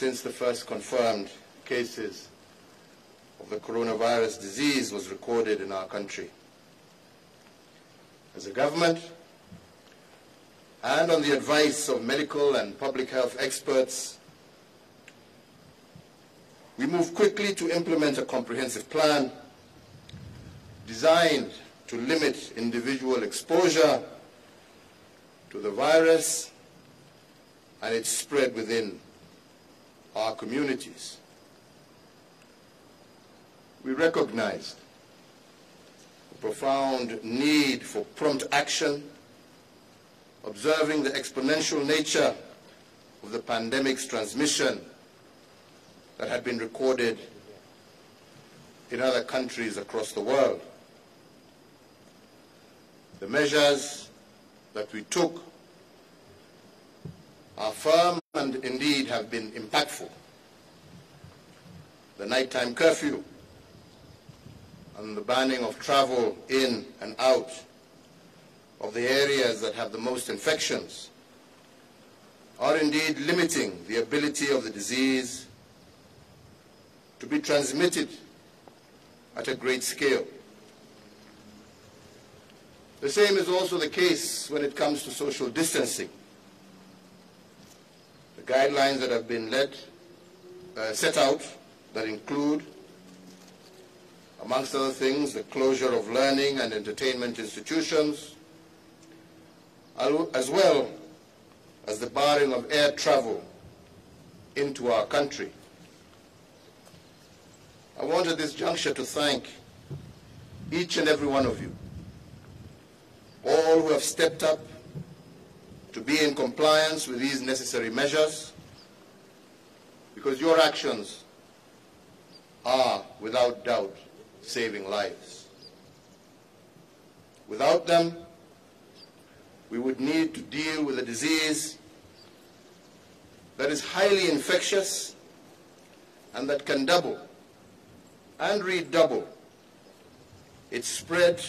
since the first confirmed cases of the coronavirus disease was recorded in our country. As a government, and on the advice of medical and public health experts, we moved quickly to implement a comprehensive plan designed to limit individual exposure to the virus and its spread within our communities. We recognized the profound need for prompt action, observing the exponential nature of the pandemic's transmission that had been recorded in other countries across the world. The measures that we took are firm and indeed have been impactful. The nighttime curfew and the banning of travel in and out of the areas that have the most infections are indeed limiting the ability of the disease to be transmitted at a great scale. The same is also the case when it comes to social distancing. The guidelines that have been set out that include, amongst other things, the closure of learning and entertainment institutions, as well as the barring of air travel into our country. I want at this juncture to thank each and every one of you, all who have stepped up to be in compliance with these necessary measures, because your actions are, without doubt, saving lives. Without them, we would need to deal with a disease that is highly infectious and that can double and redouble its spread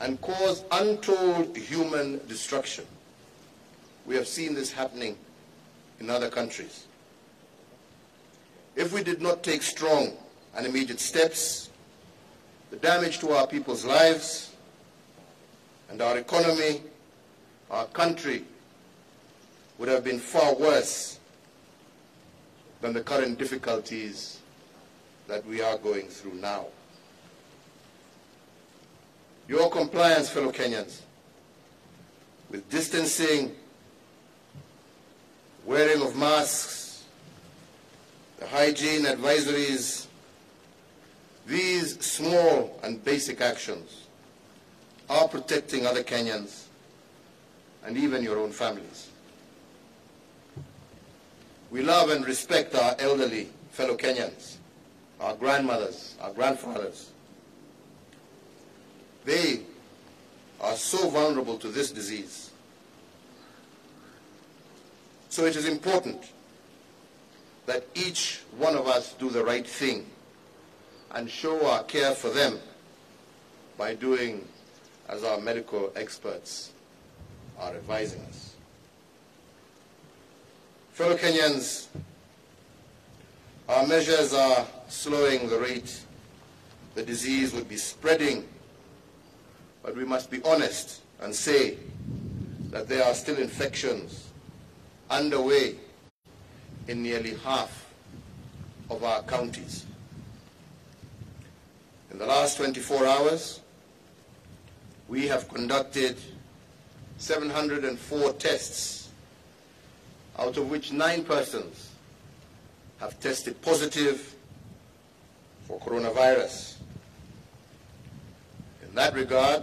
and cause untold human destruction. We have seen this happening in other countries. If we did not take strong and immediate steps, the damage to our people's lives and our economy, our country, would have been far worse than the current difficulties that we are going through now. Your compliance, fellow Kenyans, with distancing, wearing of masks, the hygiene advisories, these small and basic actions are protecting other Kenyans and even your own families. We love and respect our elderly fellow Kenyans, our grandmothers, our grandfathers. They are so vulnerable to this disease. So it is important that each one of us do the right thing and show our care for them by doing as our medical experts are advising us. Fellow Kenyans, our measures are slowing the rate the disease would be spreading, but we must be honest and say that there are still infections underway in nearly half of our counties. In the last 24 hours, we have conducted 704 tests, out of which 9 persons have tested positive for coronavirus. In that regard,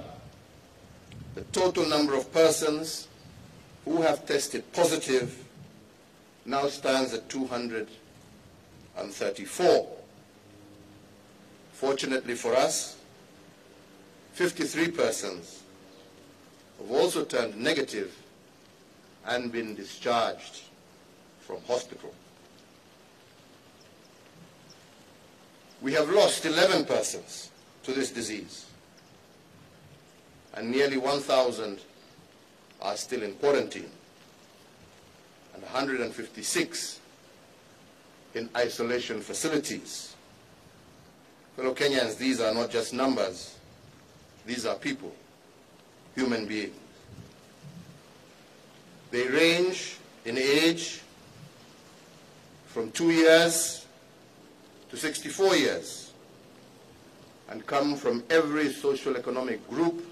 the total number of persons who have tested positive now stands at 234. Fortunately for us, 53 persons have also turned negative and been discharged from hospital. We have lost 11 persons to this disease, and nearly 1,000 are still in quarantine, and 156 in isolation facilities. Fellow Kenyans, these are not just numbers. These are people, human beings. They range in age from 2 years to 64 years and come from every socio-economic group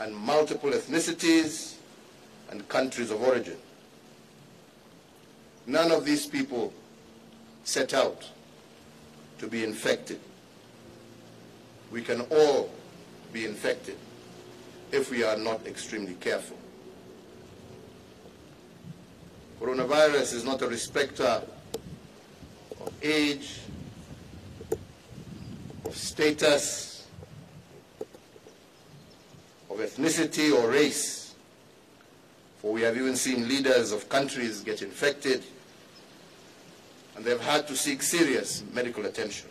and multiple ethnicities and countries of origin. None of these people set out to be infected. We can all be infected if we are not extremely careful. Coronavirus is not a respecter of age, of status, of ethnicity or race, for we have even seen leaders of countries get infected and they've had to seek serious medical attention.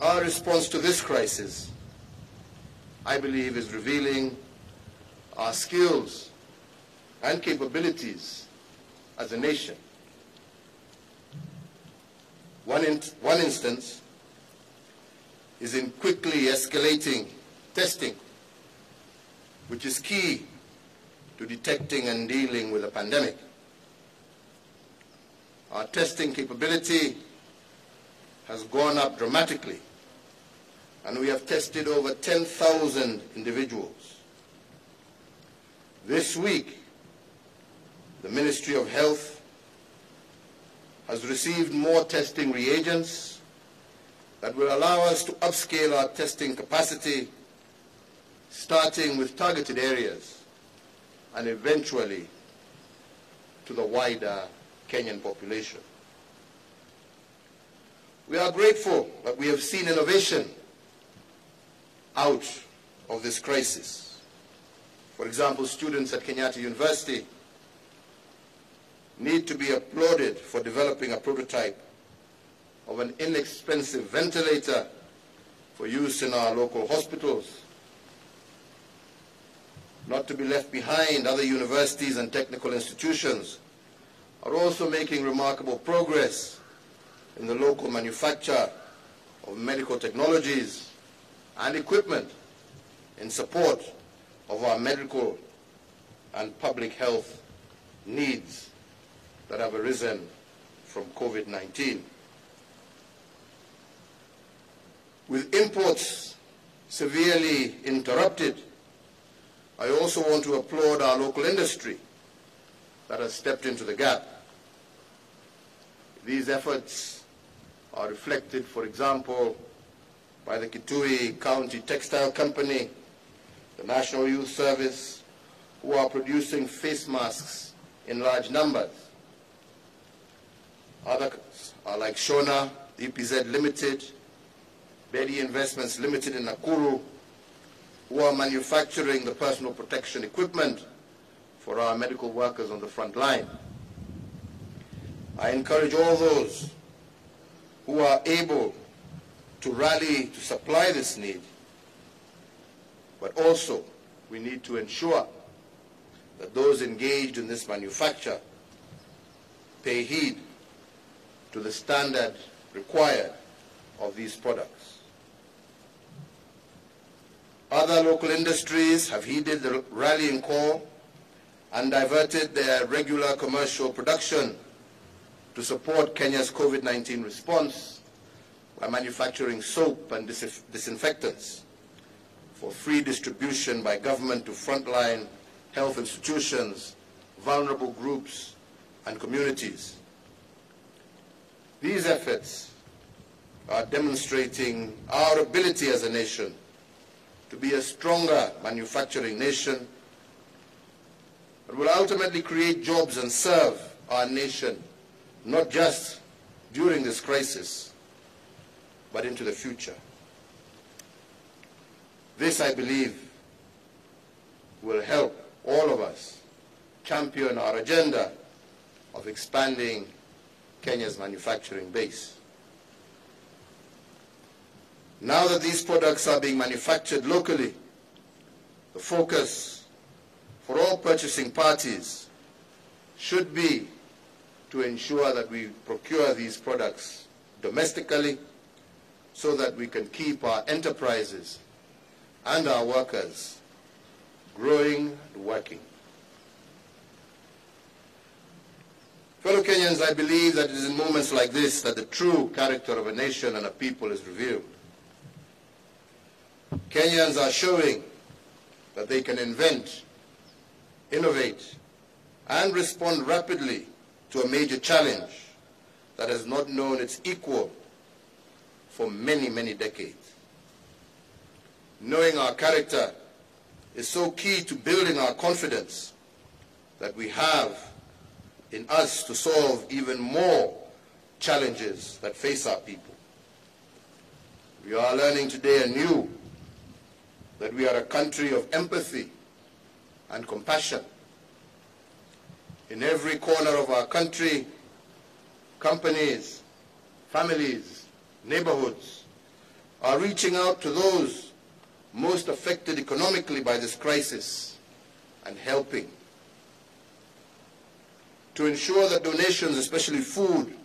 Our response to this crisis, I believe, is revealing our skills and capabilities as a nation. One instance is in quickly escalating testing, which is key to detecting and dealing with a pandemic. Our testing capability has gone up dramatically, and we have tested over 10,000 individuals. This week, the Ministry of Health has received more testing reagents that will allow us to upscale our testing capacity, starting with targeted areas and eventually to the wider Kenyan population. We are grateful that we have seen innovation out of this crisis. For example, students at Kenyatta University need to be applauded for developing a prototype of an inexpensive ventilator for use in our local hospitals. Not to be left behind, other universities and technical institutions are also making remarkable progress in the local manufacture of medical technologies and equipment in support of our medical and public health needs that have arisen from COVID-19. With imports severely interrupted, I also want to applaud our local industry that has stepped into the gap. These efforts are reflected, for example, by the Kitui County Textile Company, the National Youth Service, who are producing face masks in large numbers. Others are like Shona EPZ Limited, Betty Investments Limited in Nakuru, who are manufacturing the personal protection equipment for our medical workers on the front line. I encourage all those who are able to rally to supply this need, but also we need to ensure that those engaged in this manufacture pay heed to the standard required of these products. Other local industries have heeded the rallying call and diverted their regular commercial production to support Kenya's COVID-19 response by manufacturing soap and disinfectants for free distribution by government to frontline health institutions, vulnerable groups, and communities. These efforts are demonstrating our ability as a nation to be a stronger manufacturing nation that will ultimately create jobs and serve our nation, not just during this crisis, but into the future. This, I believe, will help all of us champion our agenda of expanding Kenya's manufacturing base. Now that these products are being manufactured locally, the focus for all purchasing parties should be to ensure that we procure these products domestically so that we can keep our enterprises and our workers growing and working. Fellow Kenyans, I believe that it is in moments like this that the true character of a nation and a people is revealed. Kenyans are showing that they can invent, innovate, and respond rapidly to a major challenge that has not known its equal for many, many decades. Knowing our character is so key to building our confidence that we have in us to solve even more challenges that face our people. We are learning today anew that we are a country of empathy and compassion. In every corner of our country, companies, families, neighborhoods are reaching out to those most affected economically by this crisis and helping. To ensure that donations, especially food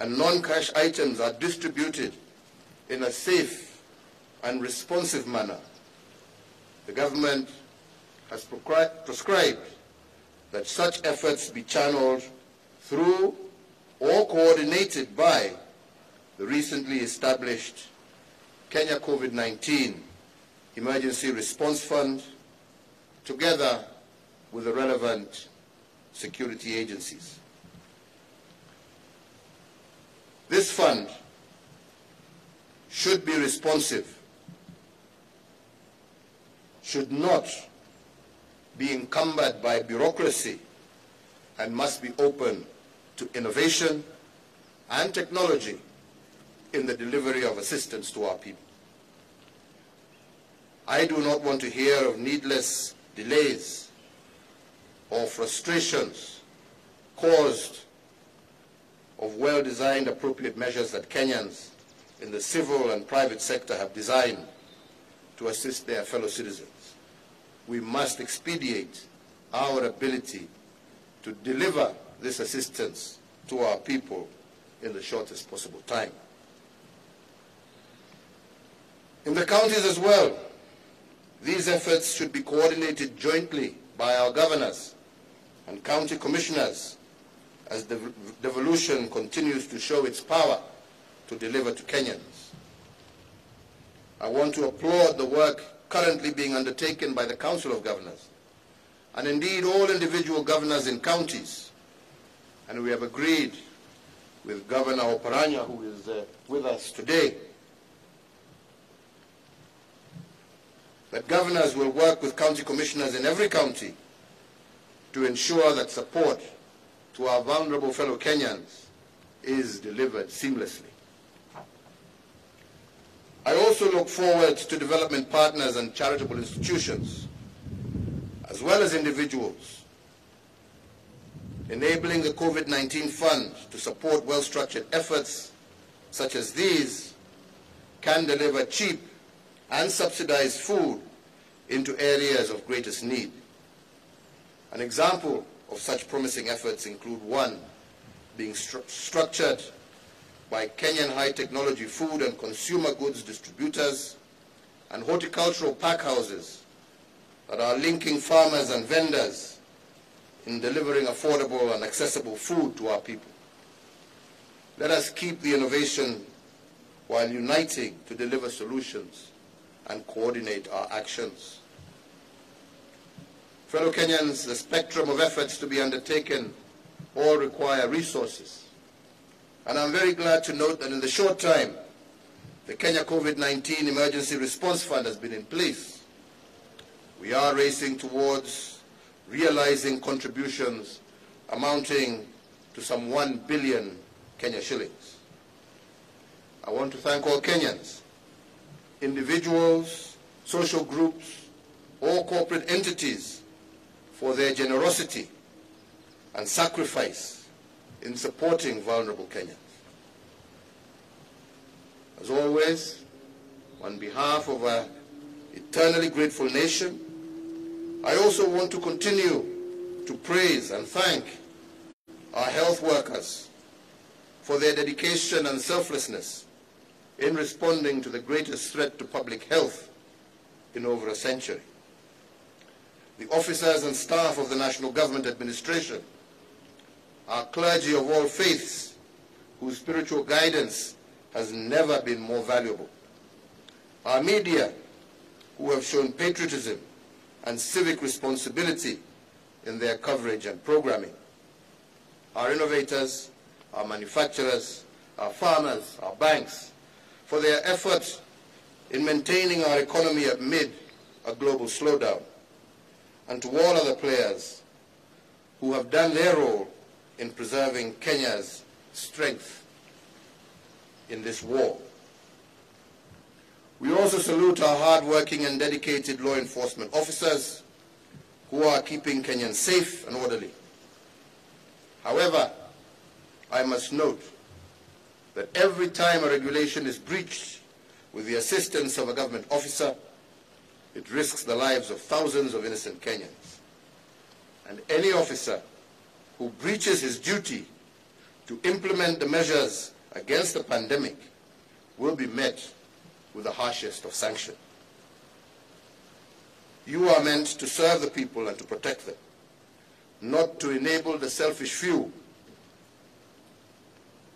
and non-cash items, are distributed in a safe and responsive manner, the government has prescribed that such efforts be channeled through or coordinated by the recently established Kenya COVID-19 Emergency Response Fund, together with the relevant security agencies. This fund should be responsive, should not be encumbered by bureaucracy, and must be open to innovation and technology in the delivery of assistance to our people. I do not want to hear of needless delays or frustrations caused of well-designed appropriate measures that Kenyans in the civil and private sector have designed to assist their fellow citizens. We must expedite our ability to deliver this assistance to our people in the shortest possible time. In the counties as well, these efforts should be coordinated jointly by our governors and county commissioners as the devolution continues to show its power to deliver to Kenyans. I want to applaud the work currently being undertaken by the Council of Governors and indeed all individual governors in counties. And we have agreed with Governor Oparanya, who is with us today, that governors will work with county commissioners in every county to ensure that support to our vulnerable fellow Kenyans is delivered seamlessly. I also look forward to development partners and charitable institutions, as well as individuals, enabling the COVID-19 fund to support well-structured efforts such as these can deliver cheap and subsidized food into areas of greatest need. An example of such promising efforts include one being structured by Kenyan high technology food and consumer goods distributors and horticultural pack houses that are linking farmers and vendors in delivering affordable and accessible food to our people. Let us keep the innovation while uniting to deliver solutions and coordinate our actions. Fellow Kenyans, the spectrum of efforts to be undertaken all require resources. And I'm very glad to note that in the short time, the Kenya COVID-19 Emergency Response Fund has been in place. We are racing towards realizing contributions amounting to some 1 billion Kenya shillings. I want to thank all Kenyans, individuals, social groups, or corporate entities for their generosity and sacrifice in supporting vulnerable Kenyans. As always, on behalf of our eternally grateful nation, I also want to continue to praise and thank our health workers for their dedication and selflessness in responding to the greatest threat to public health in over a century. The officers and staff of the National Government Administration, our clergy of all faiths, whose spiritual guidance has never been more valuable, our media, who have shown patriotism and civic responsibility in their coverage and programming, our innovators, our manufacturers, our farmers, our banks, for their effort in maintaining our economy amid a global slowdown, and to all other players who have done their role in preserving Kenya's strength in this war. We also salute our hard-working and dedicated law enforcement officers who are keeping Kenyans safe and orderly. However, I must note that every time a regulation is breached with the assistance of a government officer, it risks the lives of thousands of innocent Kenyans. And any officer who breaches his duty to implement the measures against the pandemic will be met with the harshest of sanctions. You are meant to serve the people and to protect them, not to enable the selfish few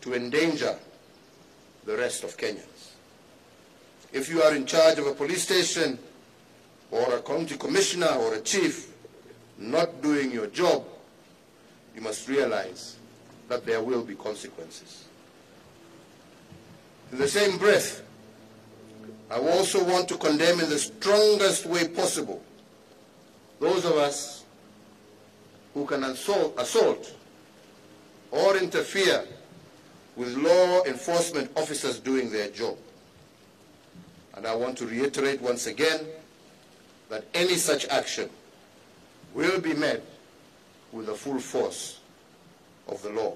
to endanger the rest of Kenyans. If you are in charge of a police station or a county commissioner or a chief not doing your job, you must realize that there will be consequences. In the same breath, I also want to condemn in the strongest way possible those of us who can assault or interfere with law enforcement officers doing their job. And I want to reiterate once again that any such action will be met with the full force of the law.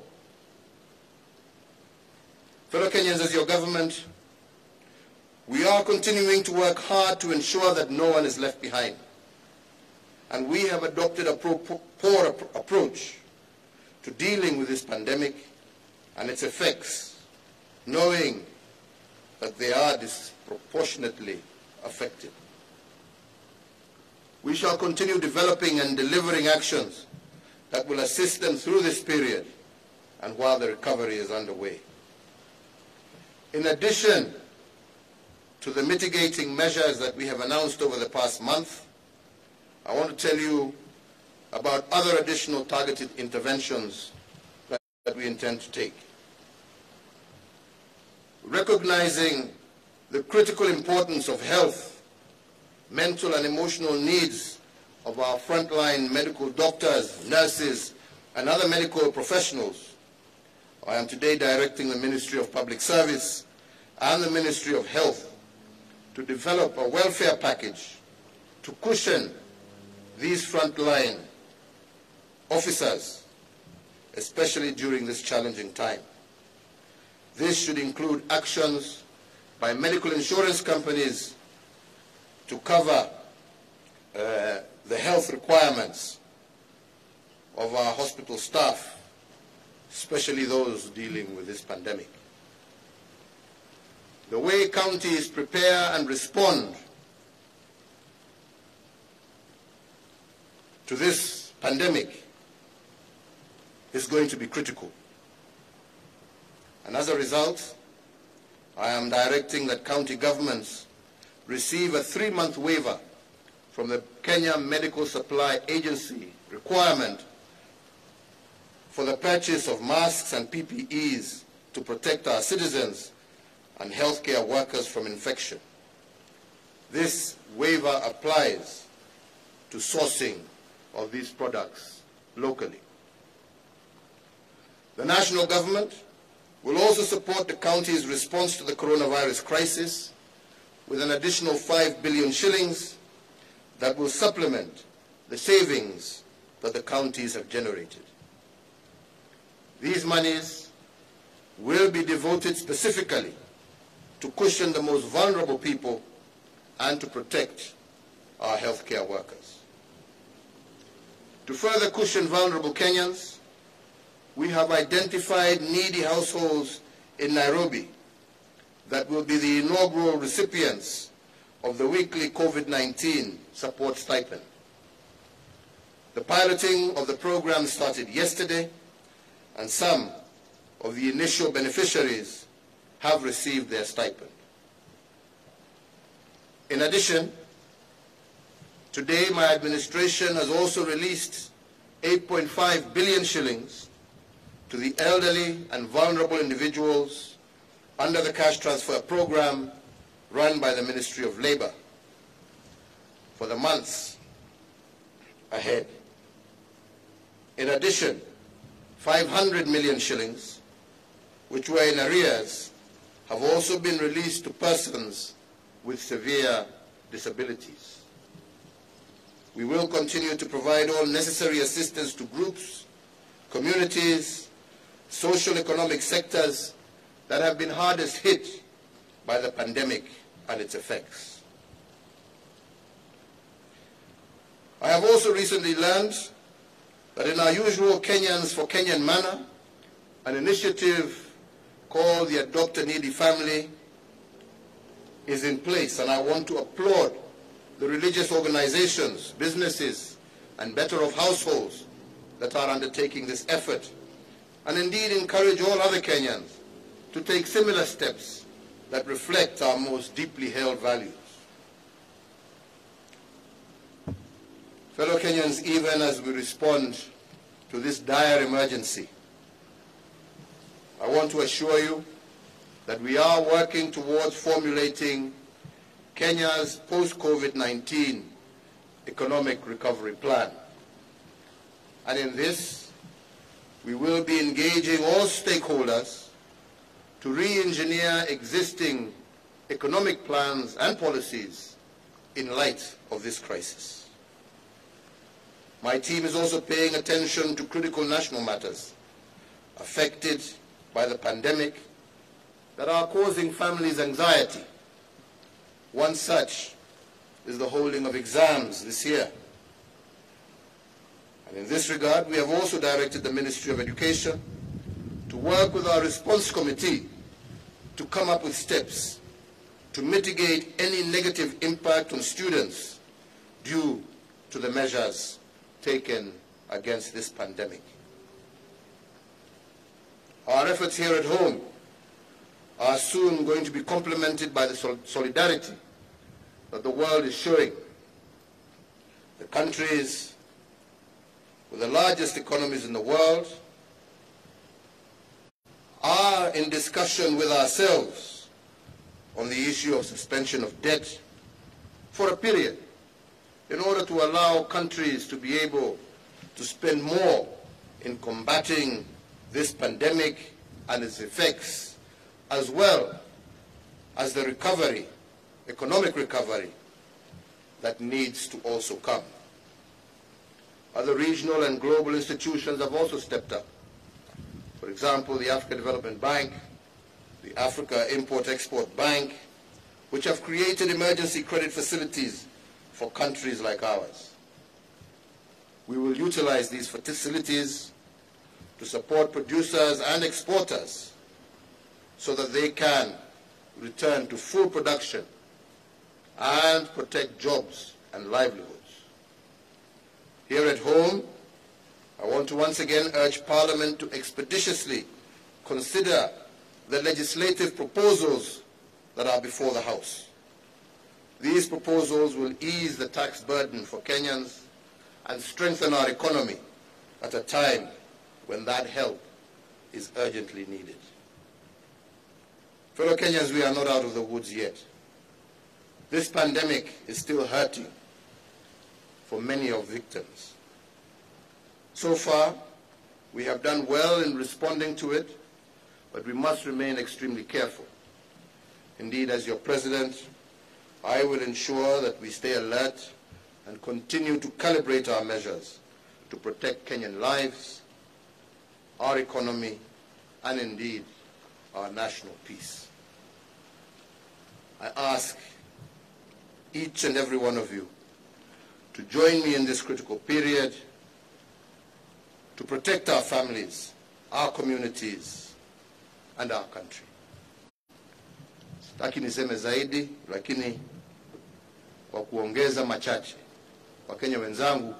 Fellow Kenyans, as your government, we are continuing to work hard to ensure that no one is left behind. And we have adopted a pro-poor approach to dealing with this pandemic and its effects, knowing that they are disproportionately affected. We shall continue developing and delivering actions that will assist them through this period and while the recovery is underway. In addition to the mitigating measures that we have announced over the past month, I want to tell you about other additional targeted interventions that we intend to take. Recognizing the critical importance of health, mental and emotional needs of our frontline medical doctors, nurses, and other medical professionals, I am today directing the Ministry of Public Service and the Ministry of Health to develop a welfare package to cushion these frontline officers, especially during this challenging time. This should include actions by medical insurance companies to cover the health requirements of our hospital staff, especially those dealing with this pandemic. The way counties prepare and respond to this pandemic is going to be critical. And as a result, I am directing that county governments receive a 3-month waiver from the Kenya Medical Supply Agency requirement for the purchase of masks and PPEs to protect our citizens and healthcare workers from infection. This waiver applies to sourcing of these products locally. The national government will also support the county's response to the coronavirus crisis with an additional 5 billion shillings that will supplement the savings that the counties have generated. These monies will be devoted specifically to cushion the most vulnerable people and to protect our healthcare workers. To further cushion vulnerable Kenyans, we have identified needy households in Nairobi that will be the inaugural recipients of the weekly COVID-19 support stipend. The piloting of the program started yesterday, and some of the initial beneficiaries have received their stipend. In addition, today my administration has also released 8.5 billion shillings to the elderly and vulnerable individuals under the cash transfer program run by the Ministry of Labour for the months ahead. In addition, 500 million shillings, which were in arrears, have also been released to persons with severe disabilities. We will continue to provide all necessary assistance to groups, communities, socio-economic sectors that have been hardest hit by the pandemic and its effects. I have also recently learned that in our usual Kenyans for Kenyan manner, an initiative called the Adopt a Needy Family is in place, and I want to applaud the religious organizations, businesses, and better-off households that are undertaking this effort, and indeed encourage all other Kenyans to take similar steps that reflect our most deeply held values. Fellow Kenyans, even as we respond to this dire emergency, I want to assure you that we are working towards formulating Kenya's post-COVID-19 economic recovery plan. And in this, we will be engaging all stakeholders to re-engineer existing economic plans and policies in light of this crisis. My team is also paying attention to critical national matters affected by the pandemic that are causing families anxiety. One such is the holding of exams this year. And in this regard, we have also directed the Ministry of Education to work with our response committee to come up with steps to mitigate any negative impact on students due to the measures taken against this pandemic. Our efforts here at home are soon going to be complemented by the solidarity that the world is showing. The countries with the largest economies in the world are in discussion with ourselves on the issue of suspension of debt for a period in order to allow countries to be able to spend more in combating this pandemic and its effects, as well as the recovery, economic recovery, that needs to also come. Other regional and global institutions have also stepped up. For example, the Africa Development Bank, the Africa Import Export Bank, which have created emergency credit facilities for countries like ours. We will utilize these facilities to support producers and exporters so that they can return to full production and protect jobs and livelihoods. Here at home, I want to once again urge Parliament to expeditiously consider the legislative proposals that are before the House. These proposals will ease the tax burden for Kenyans and strengthen our economy at a time when that help is urgently needed. Fellow Kenyans, we are not out of the woods yet. This pandemic is still hurting for many of victims. So far, we have done well in responding to it, but we must remain extremely careful. Indeed, as your President, I will ensure that we stay alert and continue to calibrate our measures to protect Kenyan lives, our economy, and indeed, our national peace. I ask each and every one of you to join me in this critical period to protect our families our communities and our country. Sitaki niseme zaidi, lakini kwa kuongeza machache, Wakenya wenzangu,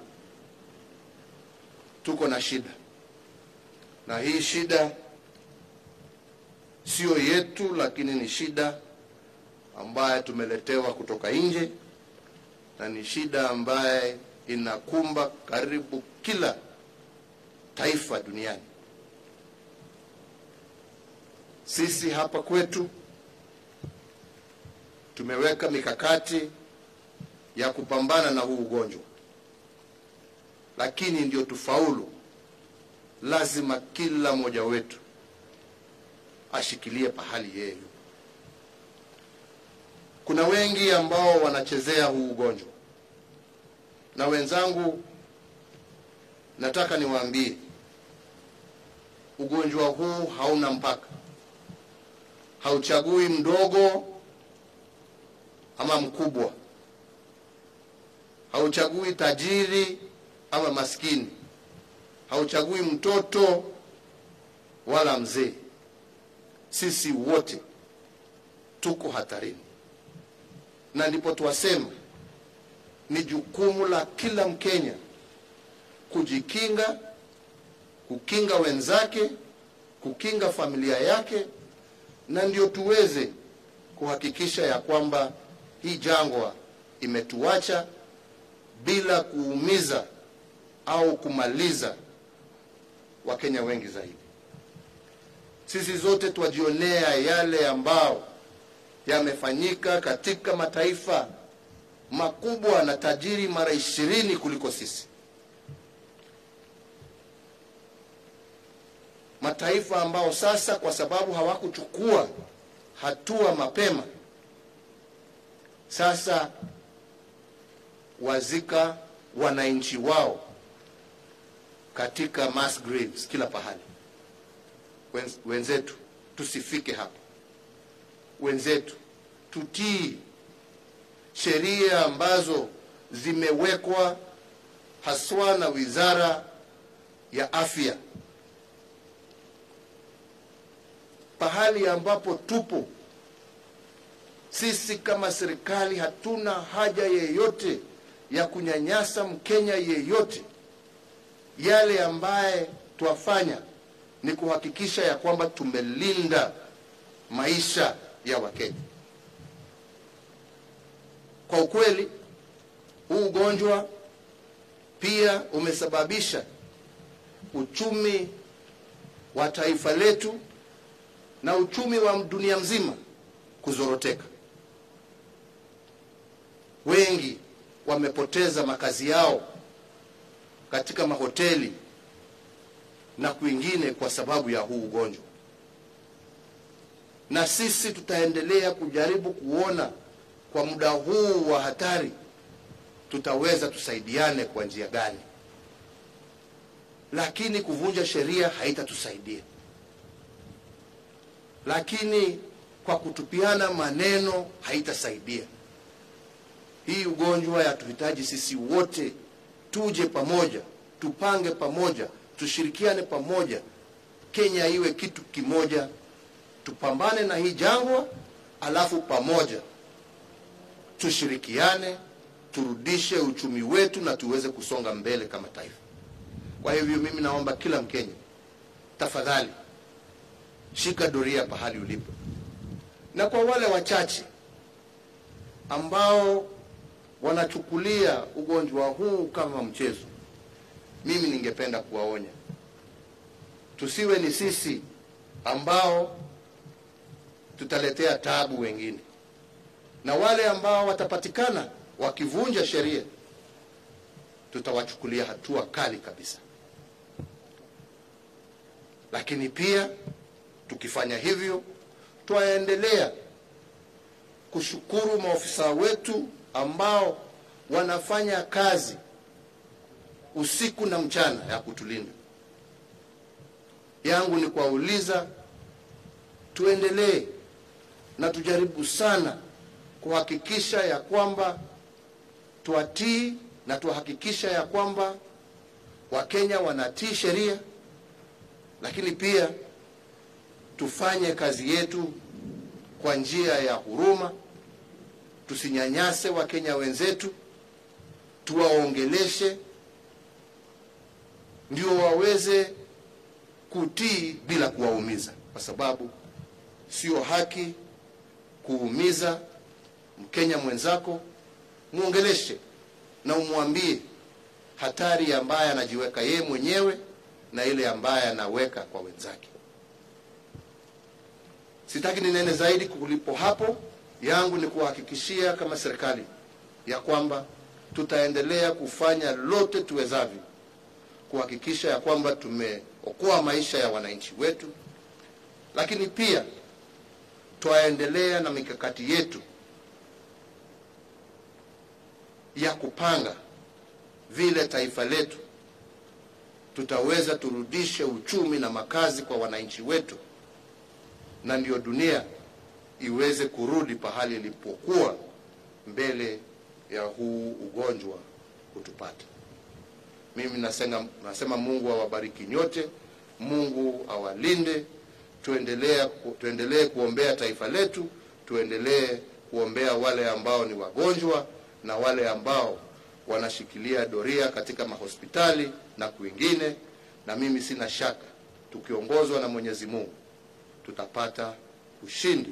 tuko na shida. Na hii shida sio yetu, lakini ni shida ambaye tumeletewa kutoka nje, na ni shida ambaye inakumba karibu kila taifa duniani. Sisi hapa kwetu tumeweka mikakati ya kupambana na huu ugonjwa, lakini ndio tufaulu, lazima kila moja wetu ashikilie pahali yeye. Kuna wengi ambao wanachezea huu ugonjwa, na wenzangu, nataka niwaambie, ugonjwa huu hauna mpaka, hauchagui mdogo ama mkubwa, hauchagui tajiri ama maskini, hauchagui mtoto wala mzee. Sisi wote tuko hatarini, na ndipo tuwasema ni jukumu la kila Mkenya kujikinga, kukinga wenzake, kukinga familia yake, na ndio tuweze kuhakikisha ya kwamba hii jangwa imetuacha bila kuumiza au kumaliza Wakenya wengi zaidi. Sisi zote tuwajionea yale ambao yamefanyika katika mataifa makubwa na tajiri mara 20 kuliko sisi. Mataifa ambao sasa kwa sababu hawakuchukua hatua mapema, sasa wazika wananchi wao katika mass graves kila pahali. Wenzetu, tusifike hapa. Wenzetu, tutii sheria ambazo zimewekwa haswa na Wizara ya Afya. Pahali ambapo tupo sisi kama serikali, hatuna haja yeyote ya kunyanyasa Mkenya yeyote. Yale ambaye tuwafanya ni kuhakikisha ya kwamba tumelinda maisha ya Wakenya. Kwa ukweli, huu ugonjwa pia umesababisha uchumi wa taifa letu na uchumi wa dunia mzima kuzoroteka. Wengi wamepoteza makazi yao katika mahoteli na kwingine kwa sababu ya huu ugonjwa. Na sisi tutaendelea kujaribu kuona kwa muda huu wa hatari tutaweza tusaidiane kwa njia gani. Lakini kuvunja sheria haitatusaidia. Lakini kwa kutupiana maneno haitasaidia. Hii ugonjwa yatuhitaji sisi wote tuje pamoja, tupange pamoja, tushirikiane pamoja. Kenya iwe kitu kimoja, tupambane na hii jangwa, alafu pamoja tushirikiane, turudishe uchumi wetu na tuweze kusonga mbele kama taifa. Kwa hivyo mimi naomba kila Mkenya, tafadhali shika doria pahali ulipo. Na kwa wale wachache ambao wanachukulia ugonjwa huu kama mchezo, mimi ningependa kuwaonya, tusiwe ni sisi ambao tutaletea taabu wengine. Na wale ambao watapatikana wakivunja sheria, tutawachukulia hatua kali kabisa. Lakini pia tukifanya hivyo, tuendelea kushukuru maofisa wetu ambao wanafanya kazi usiku na mchana ya kutulinda. Yangu ni kuwauliza, tuendelee na tujaribu sana kuhakikisha ya kwamba tuatii, na tuhakikisha ya kwamba Wakenya wanatii sheria, lakini pia tufanye kazi yetu kwa njia ya huruma, tusinyanyase Wakenya wenzetu, tuwaongeleshe ndio waweze kutii bila kuwaumiza, kwa sababu sio haki kuumiza Mkenya mwenzako. Muongeleshe na umwambie hatari ambayo anajiweka yeye mwenyewe na ile ambayo anaweka kwa wenzake. Sitaki ninene zaidi kulipo hapo, yangu ni kuhakikishia kama serikali ya kwamba tutaendelea kufanya lote tuwezavyo kuhakikisha ya kwamba tumeokoa maisha ya wananchi wetu, lakini pia tuendelea na mikakati yetu ya kupanga vile taifa letu tutaweza turudishe uchumi na makazi kwa wananchi wetu, na ndio dunia iweze kurudi pahali ilipokuwa mbele ya huu ugonjwa kutupata. Mimi nasema Mungu awabariki nyote, Mungu awalinde, tuendelee kuombea taifa letu, tuendelee kuombea wale ambao ni wagonjwa na wale ambao wanashikilia doria katika mahospitali na kwingine, na mimi sina shaka tukiongozwa na Mwenyezi Mungu tutapata ushindi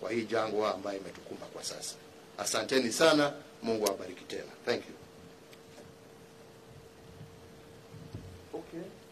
kwa hii jangwa ambayo imetukumba kwa sasa. Asanteni sana, Mungu awabariki tena. Thank you. Okay.